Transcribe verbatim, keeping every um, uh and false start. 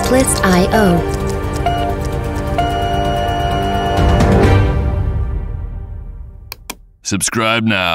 Artless I O. Subscribe now.